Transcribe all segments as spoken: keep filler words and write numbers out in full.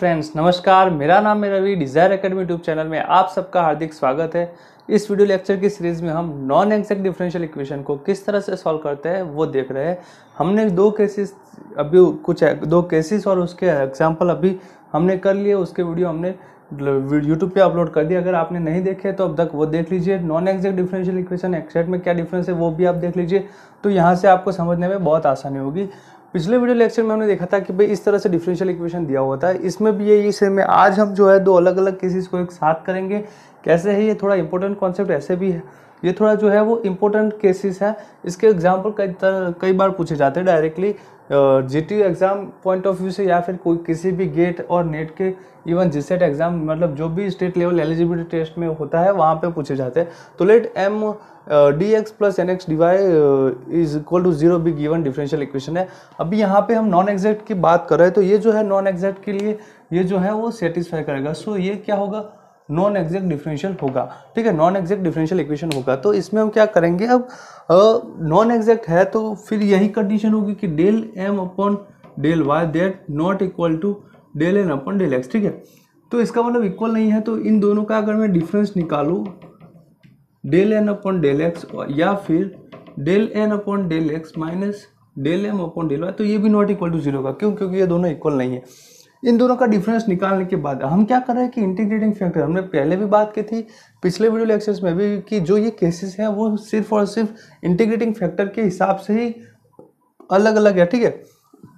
Friends नमस्कार, मेरा नाम है Ravi desire academy YouTube channel में आप सबका हार्दिक स्वागत है। इस वीडियो लेक्चर की सीरीज़ में हम नॉन एक्जैक्ट डिफरेंशियल इक्वेशन को किस तरह से सॉल्व करते हैं वो देख रहे हैं। हमने दो केसेस अभी कुछ दो केसेस और उसके एग्जाम्पल अभी हमने कर लिए, उसके वीडियो हमने यूट्यूब पे अपलोड कर दिया। अगर आपने नहीं देखे तो अब तक वो देख लीजिए। Non exact differential equation exact में क्या डिफरेंस है वो भी आप देख लीजिए, तो यहाँ से आपको समझने में बहुत आसानी होगी। पिछले वीडियो लेक्चर में हमने देखा था कि भाई इस तरह से डिफरेंशियल इक्वेशन दिया हुआ था, इसमें भी यही सेम है। आज हम जो है दो अलग अलग केसेस को एक साथ करेंगे। कैसे है ये थोड़ा इंपॉर्टेंट कॉन्सेप्ट ऐसे भी है, ये थोड़ा जो है वो इम्पोर्टेंट केसेस है। इसके एग्जाम्पल कई तरह कई बार पूछे जाते हैं directly G T exam point of view से, या फिर कोई किसी भी गेट और नेट के इवन जी सेट एग्ज़ाम मतलब जो भी स्टेट लेवल एलिजिबिलिटी टेस्ट में होता है वहाँ पे पूछे जाते हैं। तो let M D x plus N X D Y is equal to zero be given differential equation है। अभी यहाँ पे हम नॉन एग्जैक्ट की बात कर रहे हैं, तो ये जो है नॉन एग्जैक्ट के लिए ये जो है वो सेटिस्फाई करेगा। सो so, ये क्या होगा, नॉन एग्जैक्ट डिफरेंशियल होगा। ठीक है, नॉन एग्जैक्ट डिफरेंशियल इक्वेशन होगा। तो इसमें हम क्या करेंगे, अब नॉन एग्जैक्ट है तो फिर यही कंडीशन होगी कि del M upon del Y that not equal to del N upon del x. ठीक है, तो इसका मतलब इक्वल नहीं है, तो इन दोनों का अगर मैं डिफरेंस निकालूँ del N upon del X या फिर del N upon del x minus del M upon del Y, तो ये भी नॉट इक्वल टू जीरो का। क्यों? क्योंकि ये दोनों इक्वल नहीं है। इन दोनों का डिफरेंस निकालने के बाद हम क्या कर रहे हैं कि इंटीग्रेटिंग फैक्टर, हमने पहले भी बात की थी पिछले वीडियो लेक्चर्स में भी, कि जो ये केसेस हैं वो सिर्फ और सिर्फ इंटीग्रेटिंग फैक्टर के हिसाब से ही अलग अलग है। ठीक है,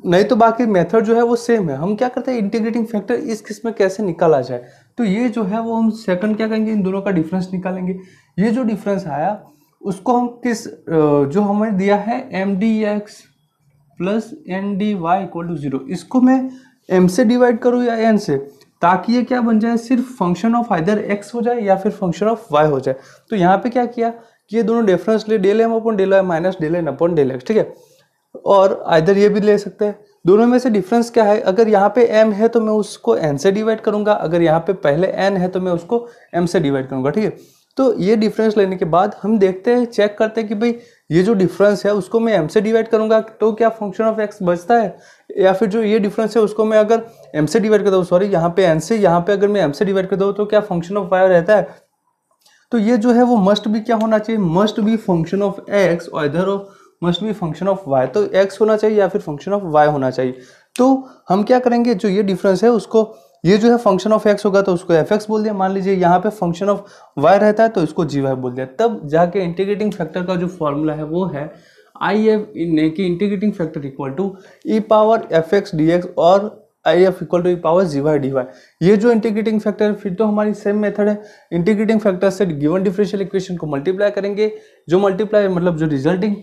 नहीं तो बाकी मेथड जो है वो सेम है। हम क्या करते हैं, इंटीग्रेटिंग फैक्टर इस केस में कैसे निकाला जाए, तो ये जो है वो हम सेकंड क्या करेंगे, इन दोनों का डिफरेंस निकालेंगे। ये जो डिफरेंस आया उसको हम किस जो हमें दिया है M D x plus N D Y equal to zero, इसको मैं m से डिवाइड करूँ या n से, ताकि ये क्या बन जाए, सिर्फ फंक्शन ऑफ आइदर x हो जाए या फिर फंक्शन ऑफ y हो जाए। तो यहाँ पे क्या किया कि ये दोनों डिफरेंस ले del M upon del Y minus del N upon del x. ठीक है, और आइदर ये भी ले सकते हैं। दोनों में से डिफरेंस क्या है, अगर यहाँ पे m है तो मैं उसको n से डिवाइड करूँगा, अगर यहाँ पे पहले n है तो मैं उसको m से डिवाइड करूँगा। ठीक है, तो ये डिफरेंस लेने के बाद हम देखते हैं, चेक करते हैं कि भाई ये जो डिफरेंस है उसको मैं m से डिवाइड करूंगा तो क्या फंक्शन ऑफ x बचता है, या फिर जो ये डिफरेंस है उसको मैं अगर m से डिवाइड कर दूँ, सॉरी यहाँ पे n से यहाँ पे अगर मैं m से डिवाइड कर दूँ तो क्या फंक्शन ऑफ y रहता है। तो ये जो है वो मस्ट भी क्या होना चाहिए, मस्ट भी फंक्शन ऑफ x और इधर ऑफ मस्ट भी फंक्शन ऑफ y, तो x होना चाहिए या फिर फंक्शन ऑफ y होना चाहिए। तो हम क्या करेंगे, जो ये डिफरेंस है उसको, ये जो है फंक्शन ऑफ एक्स होगा तो उसको एफ एक्स बोल दिया, मान लीजिए यहाँ पे फंक्शन ऑफ वाई रहता है तो इसको जी वाई बोल दिया। तब जाके इंटीग्रेटिंग फैक्टर का जो फॉर्मूला है वो है आई एफ इन की integrating factor equal to E power F x D X और I F equal to E power ji Y D Y. ये जो इंटीग्रेटिंग फैक्टर, फिर तो हमारी सेम मेथड है, इंटीग्रेटिंग फैक्टर से गिवन डिफरेंशियल इक्वेशन को मल्टीप्लाई करेंगे, जो मल्टीप्लाई मतलब जो रिजल्टिंग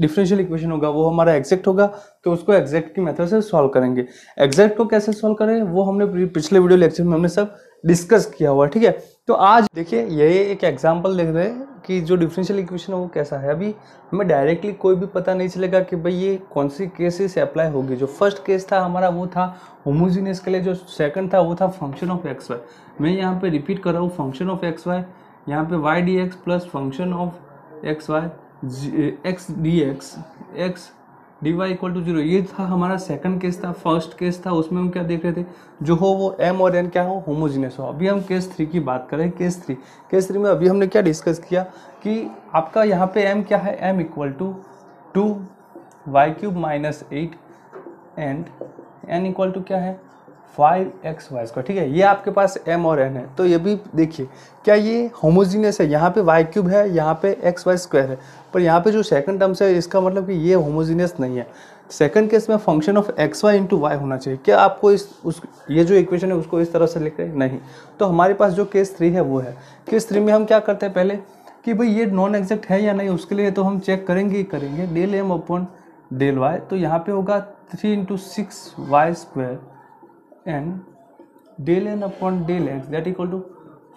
डिफरेंशियल इक्वेशन होगा वो हमारा एग्जैक्ट होगा, तो उसको एग्जैक्ट की मेथड से सॉल्व करेंगे। एग्जैक्ट को कैसे सॉल्व करें वो हमने पिछले वीडियो लेक्चर में हमने सब डिस्कस किया हुआ। ठीक है, तो आज देखिए यही एक एग्जाम्पल देख रहे हैं कि जो डिफरेंशियल इक्वेशन है वो कैसा है। अभी हमें डायरेक्टली कोई भी पता नहीं चलेगा कि भाई ये कौन सी केसेस अप्लाई होगी। जो फर्स्ट केस था हमारा वो था होमोजीनियस के लिए, जो सेकंड था वो था फंक्शन ऑफ एक्स वाई। मैं यहाँ पे रिपीट कर रहा हूँ, फंक्शन ऑफ एक्स वाई, यहाँ पे Y D x plus function of X Y X D X X D Y equal to zero, ये था हमारा सेकंड केस था। फर्स्ट केस था उसमें हम क्या देख रहे थे, जो हो वो m और n क्या हो, होमोजीनियस हो। अभी हम केस थ्री की बात करें, केस थ्री केस थ्री में अभी हमने क्या डिस्कस किया कि आपका यहाँ पे m क्या है, m equal to two Y cube minus eight and n equal to क्या है फाइव एक्स वाई स्क्वायर। ठीक है, ये आपके पास m और n है, तो ये भी देखिए क्या ये होमोजीनियस है। यहाँ पे y क्यूब है, यहाँ पे एक्स वाई स्क्वायर है, पर यहाँ पे जो सेकंड टर्म्स है इसका मतलब कि ये होमोजीनियस नहीं है। सेकंड केस में function of X Y into Y होना चाहिए। क्या आपको इस उस ये जो इक्वेशन है उसको इस तरह से लिख रहे हैं, नहीं। तो हमारे पास जो केस थ्री है वो है, केस थ्री में हम क्या करते हैं पहले कि भाई ये नॉन एग्जैक्ट है या नहीं, उसके लिए तो हम चेक करेंगे ही करेंगे। Del M upon del Y, तो यहाँ पे होगा three into six Y square and del N upon del x that equal to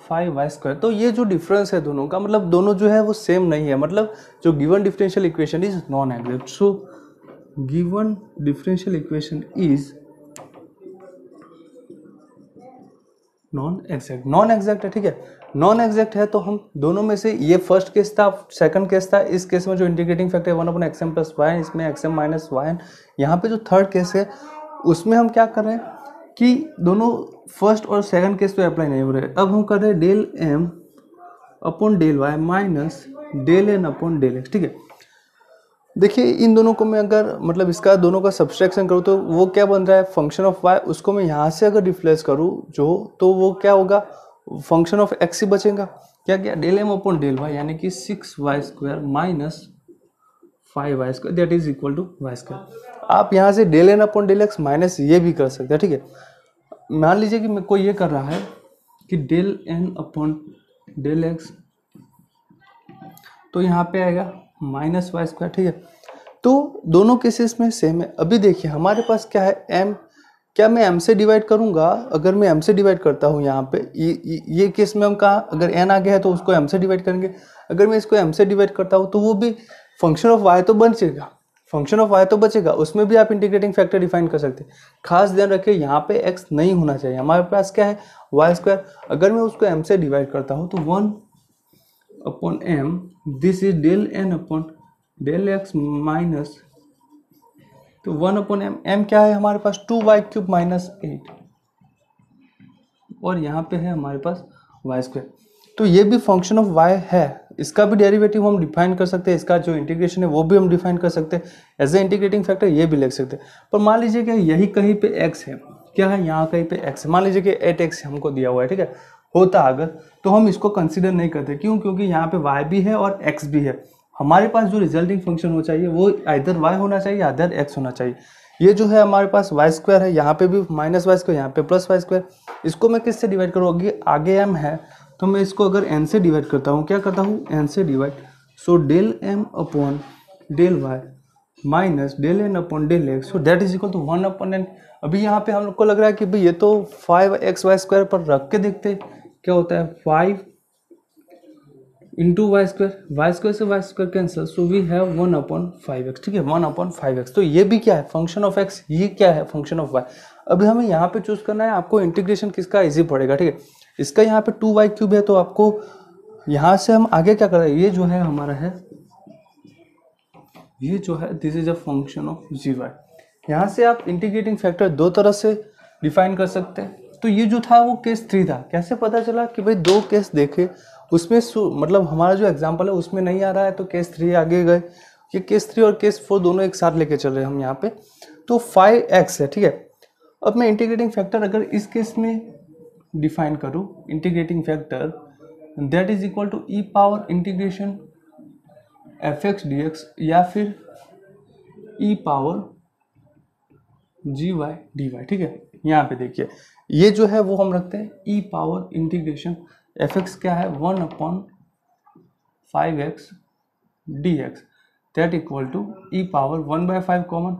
five Y square. तो ये जो डिफरेंस है दोनों का, मतलब दोनों जो है वो सेम नहीं है, मतलब जो given differential equation is non exact. So given differential equation is non exact, non exact है। ठीक है, नॉन एग्जैक्ट है तो हम दोनों में से, ये फर्स्ट केस था, सेकंड केस था, इस केस में जो इंटीग्रेटिंग फैक्टर है one upon X M plus Y, इसमें एक्स एम माइनस वाई, यहाँ पे जो थर्ड केस है उसमें हम क्या कर रहे हैं कि दोनों फर्स्ट और सेकंड केस पे अप्लाई नहीं हो रहे। अब हम कर रहे हैं del M upon del Y minus del N upon del x. ठीक है, देखिए इन दोनों को मैं अगर मतलब इसका दोनों का सब्सट्रैक्शन करूँ तो वो क्या बन रहा है फंक्शन ऑफ वाई, उसको मैं यहाँ से अगर रिप्लेस करूँ जो तो वो क्या होगा फंक्शन ऑफ एक्स ही बचेगा। क्या क्या del M upon del Y यानी कि six Y square minus five Y square that is equal to Y square. आप यहाँ से del N upon del x minus ये भी कर सकते हैं। ठीक है, मान लीजिए कि मैं कोई ये कर रहा है कि del N upon del X तो यहाँ पे आएगा माइनस वाई स्क्वायर। ठीक है, तो दोनों केसेस में सेम है। अभी देखिए हमारे पास क्या है m, क्या मैं m से डिवाइड करूँगा? अगर मैं m से डिवाइड करता हूँ यहाँ पे ये ये केस में हम कहा अगर n आ गया है तो उसको m से डिवाइड करेंगे। अगर मैं इसको m से डिवाइड करता हूँ तो वो भी फंक्शन ऑफ y तो बचेगा, फंक्शन ऑफ y तो बचेगा। उसमें भी आप इंटीग्रेटिंग फैक्टर डिफाइन कर सकते हैं। खास ध्यान रखिए यहाँ पे x नहीं होना चाहिए। हमारे पास क्या है वाई स्क्वायर, अगर मैं उसको m से डिवाइड करता हूँ तो one upon M this is del N upon del x minus तो वन अपॉन एम, एम क्या है हमारे पास two Y cube minus eight और यहाँ पे है हमारे पास वाई स्क्वायर। तो ये भी फंक्शन ऑफ वाई है, इसका भी डेरिवेटिव हम डिफाइन कर सकते हैं, इसका जो इंटीग्रेशन है वो भी हम डिफाइन कर सकते हैं एज ए इंटीग्रेटिंग फैक्टर, ये भी लिख सकते हैं। पर मान लीजिए कि यही कहीं पे एक्स है, क्या है यहाँ कहीं पे एक्स है, मान लीजिए कि एट एक्स हमको दिया हुआ है। ठीक है, होता अगर तो हम इसको कंसीडर नहीं करते, क्यों? क्योंकि यहाँ पे y भी है और x भी है। हमारे पास जो रिजल्टिंग फंक्शन हो चाहिए वो आइदर y होना चाहिए आइदर x होना चाहिए। ये जो है हमारे पास वाई स्क्वायर है, यहाँ पे भी माइनस वाई स्क्वायर, यहाँ पे प्लस वाई स्क्वायर। इसको मैं किससे डिवाइड करूँगी? आगे m है तो मैं इसको अगर n से डिवाइड करता हूँ, क्या करता हूँ n से divide, so del M upon del Y minus del N upon del x so that is equal to one upon N. अभी यहाँ पे हम लोग को लग रहा है कि भाई ये तो फाइव एक्स वाई स्क्वायर पर रख के देखते क्या होता है, five into Y square, Y square से Y square cancel so we have one upon five X. ठीक है, वन अपॉन फाइव एक्स तो ये भी क्या है फंक्शन ऑफ एक्स, ये क्या है फंक्शन ऑफ वाई। अभी हमें यहाँ पे चूज करना है आपको इंटीग्रेशन किसका इजी पड़ेगा। ठीक है, इसका यहाँ पे टू वाई क्यूब है तो आपको यहाँ से हम आगे क्या कर रहे हैं, ये जो है हमारा है ये जो है this is a function of g y. यहाँ से आप इंटीग्रेटिंग फैक्टर दो तरह से डिफाइन कर सकते हैं। तो ये जो था वो केस थ्री था। कैसे पता चला कि भाई दो केस देखे उसमें मतलब हमारा जो एग्जाम्पल है उसमें नहीं आ रहा है तो केस थ्री आगे गए, ये केस थ्री और केस फोर दोनों एक साथ लेके चल रहे हैं हम यहाँ पे। तो फाइव एक्स है। ठीक है, अब मैं इंटीग्रेटिंग फैक्टर अगर इस केस में डिफाइन करूँ integrating factor that is equal to E power integration f x D x या फिर ई पावर जी वाई डी वाई। ठीक है, यहाँ पे देखिए ये जो है वो हम रखते हैं e power integration f x क्या है one upon five x D x that equal to E power one by five common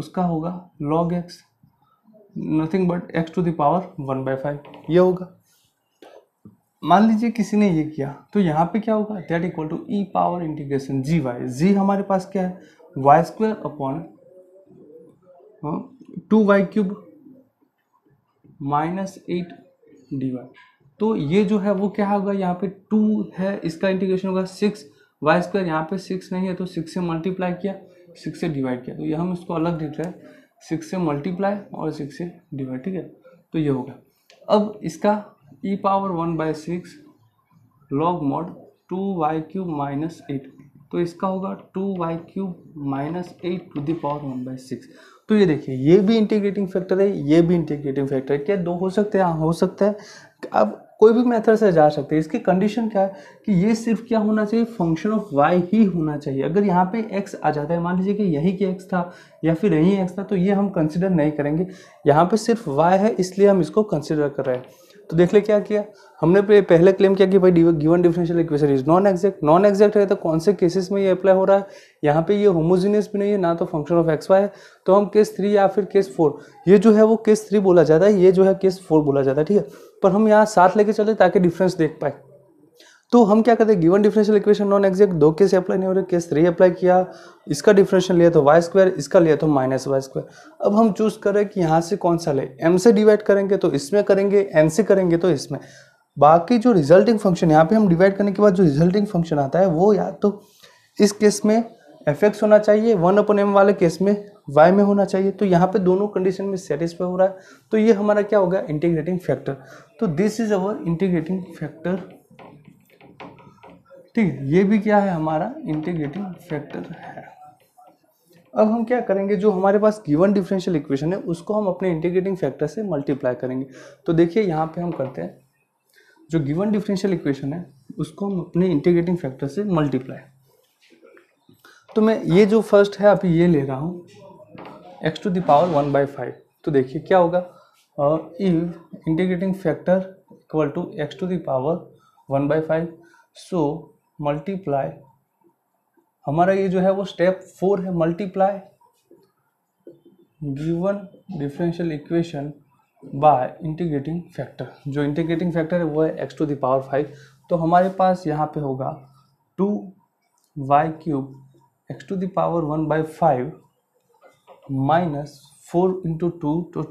उसका होगा log x nothing but x to the power one by five ये होगा। मान लीजिए किसी ने ये किया तो यहाँ पे क्या होगा that equal to E power integration g y. G हमारे पास क्या है y square upon two Y cube minus eight d y. तो ये जो है वो क्या होगा यहाँ पे टू है इसका इंटीग्रेशन होगा सिक्स वाई स्क्वायर, यहाँ पे सिक्स नहीं है तो सिक्स से मल्टीप्लाई किया सिक्स से डिवाइड किया तो ये हम इसको अलग देख रहे हैं सिक्स से मल्टीप्लाई और सिक्स से डिवाइड। ठीक है, तो ये होगा अब इसका e power one by six log mod two Y cube minus eight तो इसका होगा two Y cube minus eight to the power one by six. तो ये देखिए ये भी इंटीग्रेटिंग फैक्टर है ये भी इंटीग्रेटिंग फैक्टर है। क्या दो हो सकते हैं? हाँ हो सकता है। आप कोई भी मेथड से जा सकते हैं। इसकी कंडीशन क्या है कि ये सिर्फ क्या होना चाहिए फंक्शन ऑफ वाई ही होना चाहिए। अगर यहाँ पे एक्स आ जाता है, मान लीजिए कि यही कि एक्स था या फिर यही एक्स था तो ये हम कंसिडर नहीं करेंगे। यहाँ पे सिर्फ वाई है इसलिए हम इसको कंसिडर कर रहे हैं। तो देख ले क्या किया हमने, पहले क्लेम किया कि भाई given differential equation is non exact. Non exact है तो कौन से केसेस में ये अप्लाई हो रहा है, यहाँ पे ये होमोजीनियस भी नहीं है ना तो फंक्शन ऑफ एक्स वाई है तो हम केस थ्री या फिर केस फोर, ये जो है वो केस थ्री बोला जाता है ये जो है केस फोर बोला जाता है। ठीक है, पर हम यहाँ साथ लेके चले ताकि डिफरेंस देख पाए। तो हम क्या करते हैं given differential equation non exact, दो केस अप्लाई नहीं हो रहे, केस थ्री अप्लाई किया, इसका डिफरेंशियल लिया तो वाई स्क्वायर, इसका लिया तो माइनस वाई स्क्वायर। अब हम चूज करें कि यहाँ से कौन सा ले, एम से डिवाइड करेंगे तो इसमें करेंगे, एन से करेंगे तो इसमें। बाकी जो रिजल्टिंग फंक्शन यहाँ पे हम डिवाइड करने के बाद जो रिजल्टिंग फंक्शन आता है वो या तो इस केस में एफ एक्स होना चाहिए वन अपन एम वाले केस में y में होना चाहिए, तो यहाँ पे दोनों कंडीशन में सेटिस्फाई हो रहा है, तो ये हमारा क्या होगा इंटीग्रेटिंग फैक्टर। तो this is our integrating factor, ठीक है, ये भी क्या है हमारा इंटीग्रेटिंग फैक्टर है। अब हम क्या करेंगे, जो हमारे पास गिवन डिफरेंशियल इक्वेशन है उसको हम अपने इंटीग्रेटिंग फैक्टर से मल्टीप्लाई करेंगे। तो देखिए यहाँ पे हम करते हैं, जो गिवन डिफरेंशियल इक्वेशन है उसको हम अपने इंटीग्रेटिंग फैक्टर से मल्टीप्लाई, तो मैं ये जो फर्स्ट है अभी ये ले रहा हूँ x to the power one by five. तो देखिए क्या होगा, if integrating factor equal to x to the power one by five, so multiply, हमारा ये जो है वो स्टेप फोर है, multiply given differential equation by integrating factor. जो इंटीग्रेटिंग फैक्टर है वो है x to the power five, तो हमारे पास यहाँ पे होगा two Y cube x to the power one by five minus four into two, तो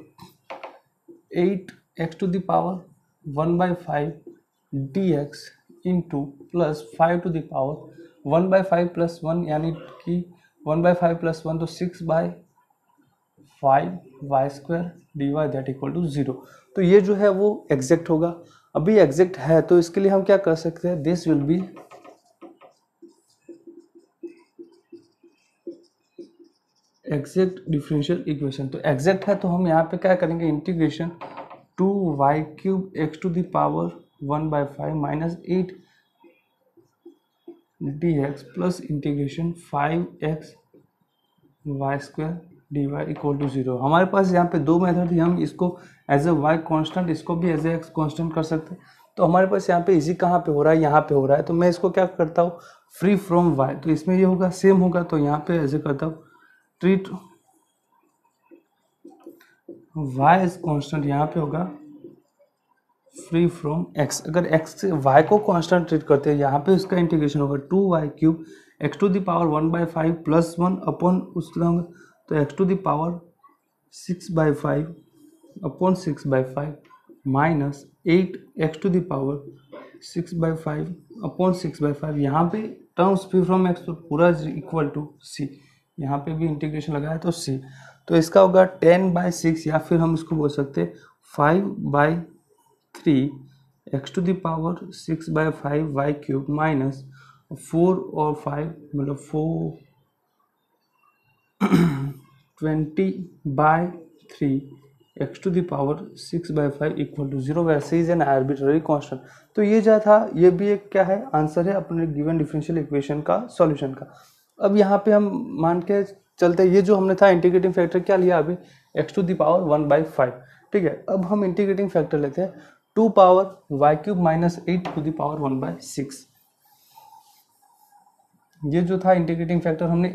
eight x to the power one by five d x into plus five to the power one by five plus one, यानी कि one by five plus one तो six by five Y square d y that equal to zero. तो ये जो है वो exact होगा। अभी एग्जैक्ट है तो इसके लिए हम क्या कर सकते हैं, this will be exact differential equation. तो एग्जैक्ट है तो हम यहाँ पे क्या करेंगे, integration two Y cube x to the power one by five minus eight d x plus integration five x y square d Y equal to zero. हमारे पास यहाँ पे दो मेथड थी, हम इसको एज ए वाई कॉन्स्टेंट, इसको भी एज ए एक्स कॉन्स्टेंट कर सकते हैं। तो हमारे पास यहाँ पे इजी कहाँ पे हो रहा है, यहाँ पे हो रहा है, तो मैं इसको क्या करता हूँ फ्री फ्रॉम वाई, तो इसमें ये होगा सेम होगा, तो यहाँ पे एज ए करता हूँ ट्रीट y इज कॉन्स्टेंट, यहाँ पे होगा फ्री फ्रॉम x। अगर x से y को कॉन्स्टेंट ट्रीट करते हैं, यहाँ पे उसका इंटीग्रेशन होगा two Y cube x to the power one by five plus one upon उसका होगा तो x to the power six by five upon six by five minus eight x to the power six by five upon six by five, यहाँ पे terms free from x तो पूरा equal to c, यहाँ पे भी integration लगाया तो सी, तो इसका होगा टेन बाई सिक्स, या फिर हम इसको बोल सकते हैं five by three x to the power six by five y cube minus four और फाइव मतलब four twenty by three x to the power six by five equal to zero. वैसे इज एन आर्बिट्ररी कॉन्स्टेंट। तो ये जो था ये भी एक क्या है आंसर है अपने गिवन डिफरेंशियल इक्वेशन का सॉल्यूशन का। अब यहाँ पे हम मान के चलते हैं, ये जो हमने था इंटीग्रेटिंग फैक्टर क्या लिया अभी x to the power one by five, ठीक है। अब हम इंटीग्रेटिंग फैक्टर लेते हैं two power y cube minus eight to the power one by six. ये जो था इंटीग्रेटिंग फैक्टर हमने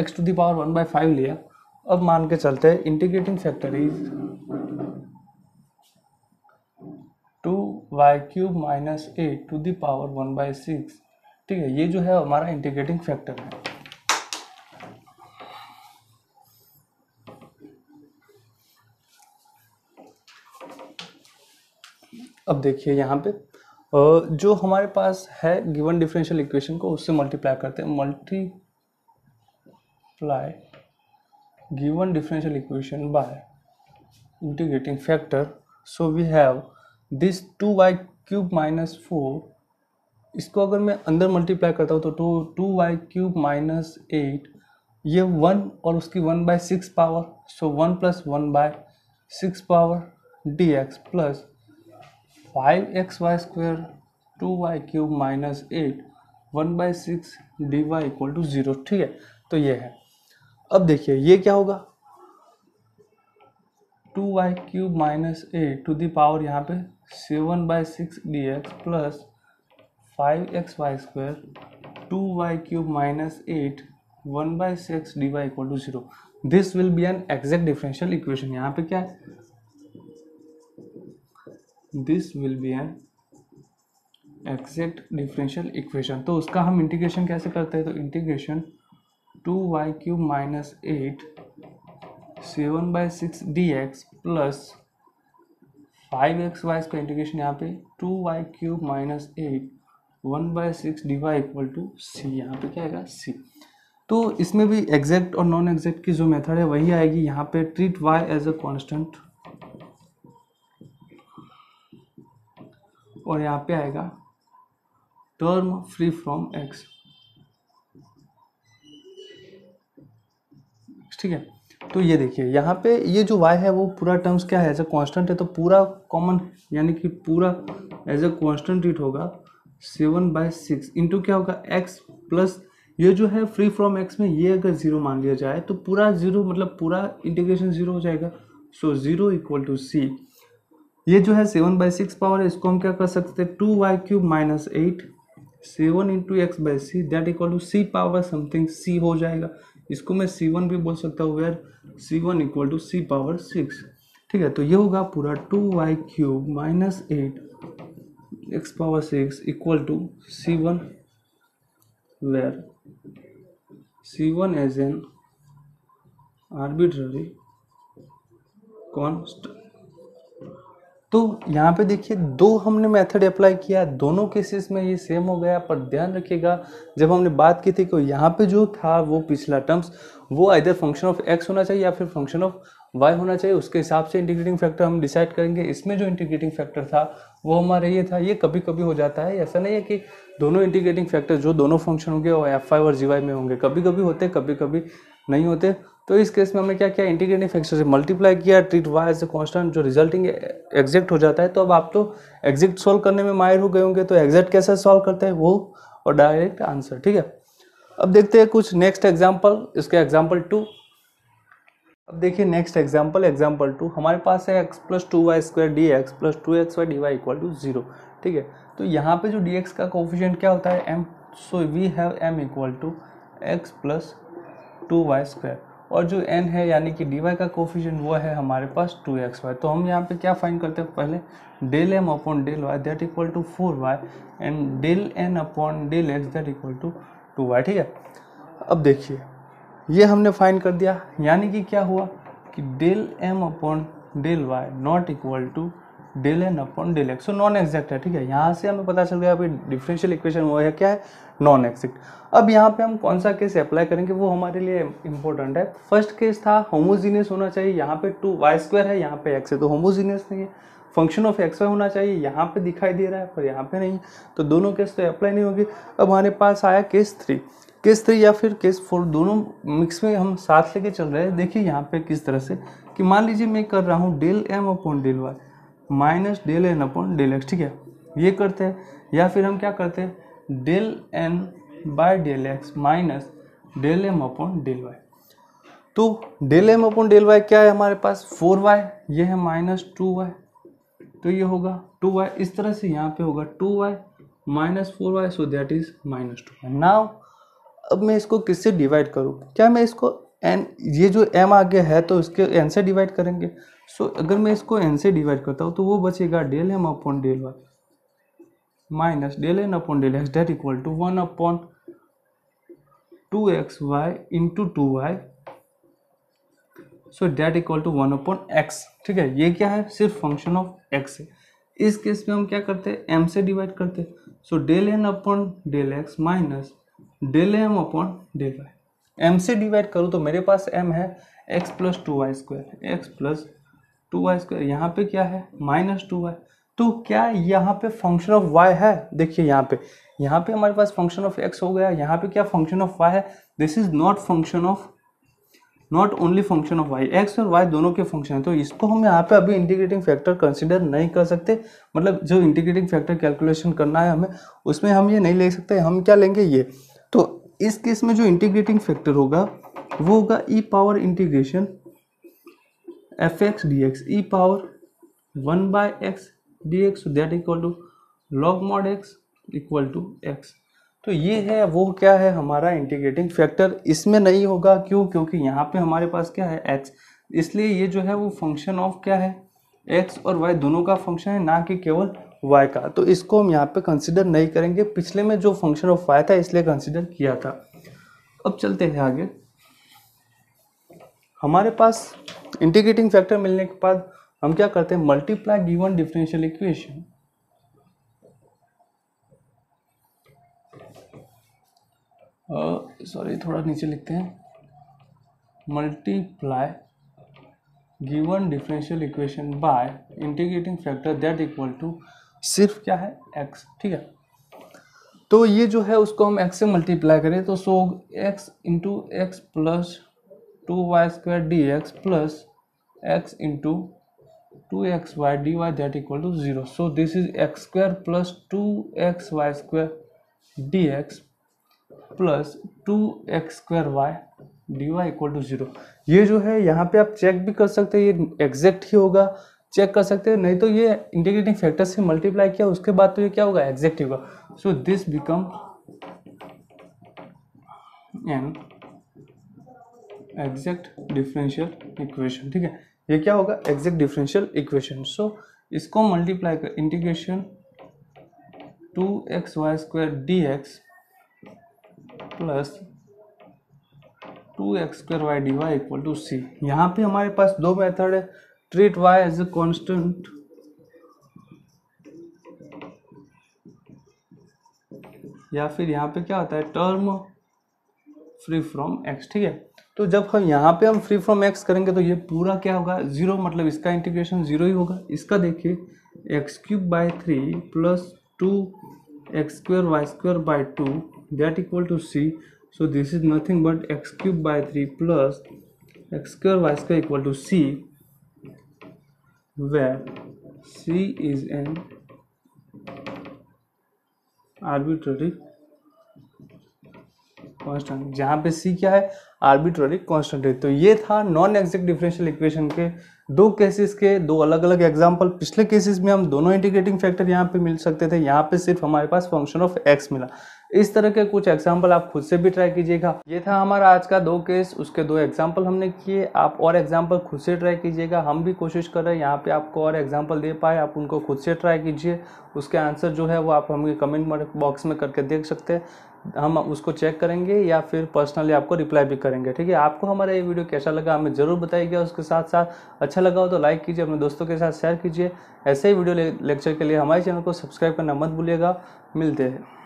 x to the power one by five लिया। अब मान के चलते हैं integrating factor is two Y cube minus eight to the power one by six, ठीक है। ये जो है हमारा इंटीग्रेटिंग फैक्टर है। अब देखिए यहाँ पे जो हमारे पास है गिवन डिफरेंशियल इक्वेशन को उससे मल्टीप्लाई करते हैं, multiply given differential equation by integrating factor, so we have this two Y cube minus four, इसको अगर मैं अंदर मल्टीप्लाई करता हूँ तो two Y cube minus eight, ये वन और उसकी one by six power, so one plus one by six power d x plus five x y square two Y cube minus eight one by six d Y equal to zero, ठीक है। तो ये है। अब देखिए ये क्या होगा, two Y cube minus eight to the power यहाँ पे seven by six d x plus five x y square two Y cube minus eight one by six d Y equal to zero. This will be an exact differential equation. यहाँ पे क्या है, this will be an exact differential equation. तो उसका हम integration कैसे करते हैं, तो integration two Y cube minus eight seven by six d x plus five x y का इंटीग्रेशन यहाँ पे two Y cube minus eight one by six d Y equal to c, यहाँ पे क्या आएगा सी। तो इसमें भी एग्जैक्ट और नॉन एग्जैक्ट की जो मेथड है वही आएगी यहाँ पे। Treat Y as a constant और यहाँ पे आएगा टर्म फ्री फ्रॉम एक्स, ठीक है। तो ये देखिए यहाँ पे ये जो y है वो पूरा टर्म्स क्या है, एज ए कॉन्स्टेंट है, तो पूरा कॉमन यानी कि पूरा एज ए कॉन्स्टेंट ट्रीट होगा सेवन बाई सिक्स इंटू क्या होगा x प्लस ये जो है फ्री फ्रॉम x में ये अगर जीरो मान लिया जाए तो पूरा जीरो मतलब पूरा इंटीग्रेशन जीरो हो जाएगा। So zero equal to c, ये जो है सेवन बाई सिक्स पावर है, इसको हम क्या कर सकते हैं two Y cube minus eight seven into x by c that equal to c power something c हो जाएगा। इसको मैं सी वन भी बोल सकता हूँ where c one equal to c power six, ठीक है। तो ये होगा पूरा two Y cube minus eight x power six equal to c one where c one as an arbitrary constant. तो यहाँ पे देखिए दो हमने मेथड अप्लाई किया, दोनों केसेस में ये सेम हो गया, पर ध्यान रखिएगा जब हमने बात की थी कि यहाँ पे जो था वो पिछला टर्म्स वो आइदर फंक्शन ऑफ एक्स होना चाहिए या फिर फंक्शन ऑफ वाई होना चाहिए, उसके हिसाब से इंटीग्रेटिंग फैक्टर हम डिसाइड करेंगे। इसमें जो इंटीग्रेटिंग फैक्टर था वो हमारा ये था, ये कभी कभी हो जाता है, ऐसा नहीं है कि दोनों इंटीग्रेटिंग फैक्टर जो दोनों फंक्शन होंगे वो एफ वाई और जी वाई में होंगे, कभी कभी होते कभी कभी नहीं होते। तो इस केस में हमने क्या किया, इंटीग्रेटिंग फैक्टर से मल्टीप्लाई किया, treat Y as a constant, जो रिजल्टिंग एग्जैक्ट हो जाता है। तो अब आप तो एग्जैक्ट सॉल्व करने में माहिर हो गए होंगे, तो एग्जैक्ट कैसे सॉल्व करते हैं वो और डायरेक्ट आंसर, ठीक है। अब देखते हैं कुछ नेक्स्ट एग्जाम्पल, इसका एग्जाम्पल टू। अब देखिए नेक्स्ट एग्जाम्पल, एग्जाम्पल टू हमारे पास है x plus two Y square d x plus two x y D Y equal to zero, ठीक है। तो यहाँ पे जो डी एक्स का कोफिशिएंट क्या होता है m, so we have m equal to x plus two Y square, और जो एन है यानी कि डी वाई का कोफिशिएंट वो है हमारे पास टू एक्स वाई। तो हम यहाँ पे क्या फाइंड करते हैं, पहले del M upon del Y that equal to four y and del N upon del x that equal to two y, ठीक है। अब देखिए ये हमने फाइंड कर दिया, यानी कि क्या हुआ कि del M upon del y not equal to del N upon del x, so non exact है, ठीक है। यहाँ से हमें पता चल गया अभी डिफरेंशियल इक्वेशन वो है क्या है नॉन एक्जैक्ट। अब यहाँ पे हम कौन सा केस अप्लाई करेंगे वो हमारे लिए इंपॉर्टेंट है। फर्स्ट केस था होमोजीनियस होना चाहिए, यहाँ पे टू वाई स्क्वायर है यहाँ पे एक्स है तो होमोजीनियस नहीं है, फंक्शन ऑफ एक्स वाई होना चाहिए, यहाँ पे दिखाई दे रहा है पर यहाँ पे नहीं, तो दोनों केस तो अप्लाई नहीं होगी। अब हमारे पास आया केस थ्री, केस थ्री या फिर केस फोर दोनों मिक्स में हम साथ लेके चल रहे हैं। देखिए यहाँ पे किस तरह से कि मान लीजिए मैं कर रहा हूँ del M upon del Y minus del N upon del x, ठीक है, ये करते हैं, या फिर हम क्या करते हैं del n by del x minus del M upon del Y. तो del M upon del y क्या है हमारे पास फोर वाई, ये है माइनस टू वाई, तो ये होगा टू वाई, इस तरह से यहाँ पे होगा two y minus four y so that is minus two y. Now अब मैं इसको किससे डिवाइड करूं, क्या मैं इसको n, ये जो m आगे है तो इसके n से डिवाइड करेंगे। सो so, अगर मैं इसको n से डिवाइड करता हूँ तो वो बचेगा del M upon del Y minus del N upon del x that equal to one upon two x Y into two y, so that equal to one upon x, ठीक है। ये क्या है सिर्फ फंक्शन ऑफ x है, इस case में हम क्या करते हैं m से डिवाइड करते हैं, so del N upon del x minus del M upon del y. M से डिवाइड करूँ तो मेरे पास m है x plus two Y square x plus two Y square, यहाँ पे क्या है माइनस टू वाई, तो क्या यहाँ पे फंक्शन ऑफ y है, देखिए यहाँ पे यहाँ पे हमारे पास फंक्शन ऑफ x हो गया, यहाँ पे क्या फंक्शन ऑफ y है, this is not function of not only function of y, x और y दोनों के फंक्शन है, तो इसको हम यहाँ पे अभी इंटीग्रेटिंग फैक्टर कंसिडर नहीं कर सकते, मतलब जो इंटीग्रेटिंग फैक्टर कैलकुलेशन करना है हमें उसमें हम ये नहीं ले सकते, हम क्या लेंगे ये। तो इस केस में जो इंटीग्रेटिंग फैक्टर होगा वो होगा e power integration f x D x e power one by x D x that equal to log mod x equal to x. तो ये है वो क्या है हमारा इंटीग्रेटिंग फैक्टर, इसमें नहीं होगा क्यों, क्योंकि यहाँ पे हमारे पास क्या है एक्स, इसलिए ये जो है वो फंक्शन ऑफ क्या है एक्स और वाई दोनों का फंक्शन है, ना कि केवल y का, तो इसको हम यहाँ पे कंसिडर नहीं करेंगे, पिछले में जो फंक्शन ऑफ y था इसलिए कंसिडर किया था। अब चलते हैं आगे, हमारे पास इंटीग्रेटिंग फैक्टर मिलने के बाद हम क्या करते हैं multiply given differential equation sorry uh, थोड़ा नीचे लिखते हैं, multiply given differential equation by integrating factor that equal to सिर्फ क्या है एक्स। ठीक है, तो ये जो है उसको हम एक्स से मल्टीप्लाई करें तो so x into x plus two Y square d x plus x into two x y D y that equal to zero. So this is x square plus two x y square d x plus two x square y D Y equal to zero. ये जो है यहाँ पे आप check भी कर सकते हैं, ये एग्जैक्ट ही होगा, चेक कर सकते हैं, नहीं तो ये इंटीग्रेटिंग फैक्टर से मल्टीप्लाई किया उसके बाद तो ये क्या होगा एग्जैक्ट होगा। So this become an exact differential equation. ठीक है, ये क्या होगा एग्जैक्ट डिफरेंशियल इक्वेशन। सो इसको मल्टीप्लाई कर integration two x y square d x plus two x square y D Y equal to c. यहाँ पे हमारे पास दो मेथड है, treat Y as a constant या फिर यहाँ पे क्या होता है टर्म फ्री फ्रॉम एक्स। ठीक है, तो जब हम यहाँ पे हम फ्री फ्रॉम एक्स करेंगे तो ये पूरा क्या होगा जीरो, मतलब इसका इंटीग्रेशन जीरो ही होगा। इसका देखिए x cube by three plus two x square Y square by two that equal to c. So this is nothing but x cube by three plus x square Y square equal to c where c is an arbitrary constant, जहाँ पे c क्या है arbitrary constant है। तो ये था non exact differential equation के दो केसेस के दो अलग अलग एग्जाम्पल। पिछले केसेस में हम दोनों इंटीग्रेटिंग फैक्टर यहाँ पे मिल सकते थे, यहाँ पे सिर्फ हमारे पास फंक्शन ऑफ एक्स मिला। इस तरह के कुछ एग्जाम्पल आप खुद से भी ट्राई कीजिएगा। ये था हमारा आज का दो केस, उसके दो एग्जाम्पल हमने किए। आप और एग्जाम्पल खुद से ट्राई कीजिएगा, हम भी कोशिश कर रहे हैं यहाँ पे आपको और एग्जाम्पल दे पाए, आप उनको खुद से ट्राई कीजिए। उसके आंसर जो है वो आप हमें कमेंट बॉक्स में करके देख सकते हैं, हम उसको चेक करेंगे या फिर पर्सनली आपको रिप्लाई भी करेंगे। ठीक है, आपको हमारा ये वीडियो कैसा लगा हमें ज़रूर बताइएगा। उसके साथ साथ अच्छा लगा हो तो लाइक कीजिए, अपने दोस्तों के साथ शेयर कीजिए। ऐसे ही वीडियो लेक्चर के लिए हमारे चैनल को सब्सक्राइब करना मत भूलिएगा। मिलते हैं।